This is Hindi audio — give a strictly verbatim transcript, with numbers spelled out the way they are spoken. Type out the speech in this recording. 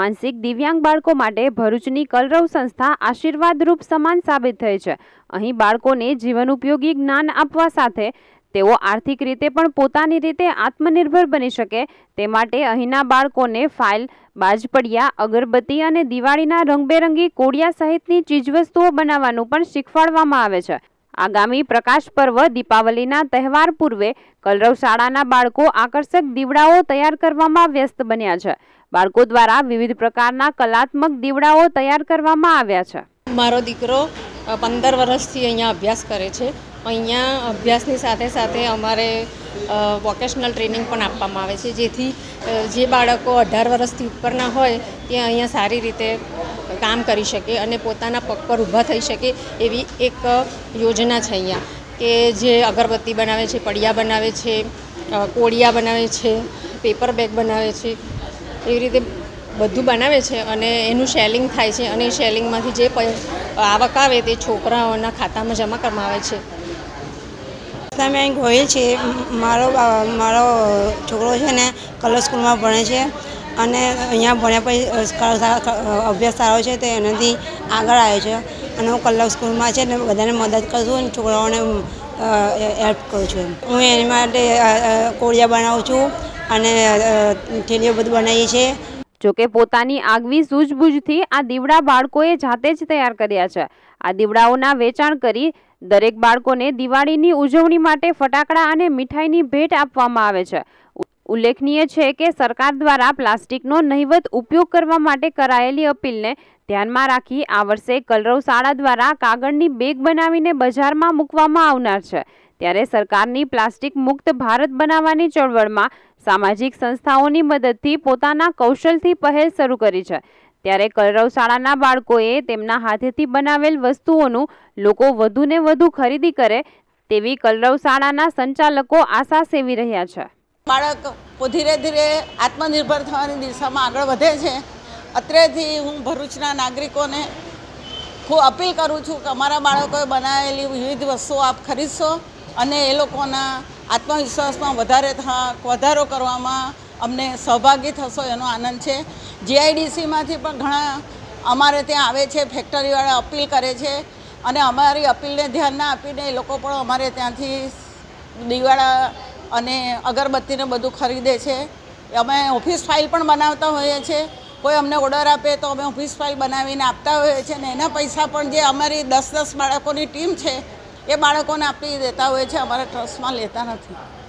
मानसिक दिव्यांग बाळको माटे भरूचनी कलरव संस्था आशीर्वादरूप समान साबित थई छे। अहीं बाळकोने जीवन उपयोगी ज्ञान आपवा साथे तेओ आर्थिक रीते पण पोतानी रीते आत्मनिर्भर बनी शके ते माटे अहींना बाळकोने फाइल, बाजपड़िया, अगरबत्ती अने दिवाळीना रंगबेरंगी कोड़िया सहितनी चीजवस्तुओ बनाववानुं पण शीखवाडवामां आवे छे। आगामी प्रकाश पर्व दीपावलीना तहेवार पूर्वे कलरव शाळाना बाळको आकर्षक दीवड़ाओ तैयार करवामां व्यस्त बन्या छे। बाळको द्वारा विविध प्रकारना कलात्मक दीवड़ाओ तैयार करवामां आव्या छे। मारो दीकरो पंदर वर्षथी अहींया अभ्यास करे छे। अहींया अभ्यासनी साथे साथे अमारे वोकेशनल ट्रेनिंग पण आपवामां आवे छे, जेथी जे बाळको अठार वर्षथी उपरना होय ते अहींया सारी रीते काम करी शके अने पोताना पग पर ऊभा थई शके एवी एक योजना छे अहींया, के जे अगरबत्ती बनावे छे, पड़िया बनावे छे, कोड़िया बनावे छे, पेपर बेग बनावे छे, एवी रीते बधुं बनावे छे अने एनुं शेलिंग थाय छे अने शेलिंगमांथी जे आवक आवे ते छोकराओना खातामां जमा करवामां आवे छे। तमे गोयल छे, मारो मारो छोकरो छे ने कलर स्कूलमां भणे छे अने अहींया भण्या पछी अभ्यास सारो छे ते एनाथी आगळ आव्यो छे अने हुं कलर स्कूलमां छे ने बधाने मदद करूं अने छोकराओने हेल्प करूं छुं। हुं एनी माटे कोड़िया बनावुं छुं अने थेलीओ बधुं बनावीए छे। जो के पोतानी आगवी सूझबूझथी आ दीवड़ा बाळकोए जाते ज तैयार कर्या छे। आ दीवड़ाओना वेचाण करी दरेक बाळकोने दिवाळीनी उजवणी माटे फटाकड़ा अने मिठाईनी भेट आपवामां आवे छे। उल्लेखनीय छे के सरकार द्वारा प्लास्टिकनो नहीवत उपयोग करवा माटे करायेली अपीलने ध्यानमां राखी आ वर्षे कलरव शाळा द्वारा कागळनी बेग बनावीने बजारमां मूकवामां आवनार छे। त्यारे सरकारनी प्लास्टिक मुक्त भारत बनाववानी चळवळमां सामाजिक संस्थाओनी मददथी पोताना कौशलथी पहल शरू करी छे। त्यारे कलरव शाळाना बाळकोए तेमना हाथेथी बनावेल वस्तुओनुं लोको वधुने वधु खरीदी करे तेवी कलरव शाळाना संचालको आशा सेवी रह्या छे। बाळक धीरे धीरे आत्मनिर्भर थवानी दिशामां आगळ वधे छे। अत्रेथी हूँ भरूचना नागरिकोने खूब अपील करूँ छूँ कि अमारा बाळकोए बनावेली विविध वस्तुओ आप खरीदशो अने ए लोकोना आत्मविश्वास में वधारे वधारो करवामां अमने सहभागी थशो एनो आनंद है। जीआईडीसी मांथी पण घणा अमारे त्यां आवे छे, फेक्टरीवाळा अपील करे छे अने अमारी अपीलने ध्यान न आपीने ए लोको पण अमारे त्यांथी दीवाड़ा अने अगरबत्तीने बधुं खरीदे छे। अमे ऑफिस फाइल पण बनावता होईए छे। कोई अमने ऑर्डर आपे तो अमे ऑफिस फाइल बनावीने आपता होईए छे ने एना पैसा पण जे अमारी दस दस बाळकोनी टीम छे ये बाळकोने आपी देता होय छे, अमारा ट्रस्ट में लेता नहीं।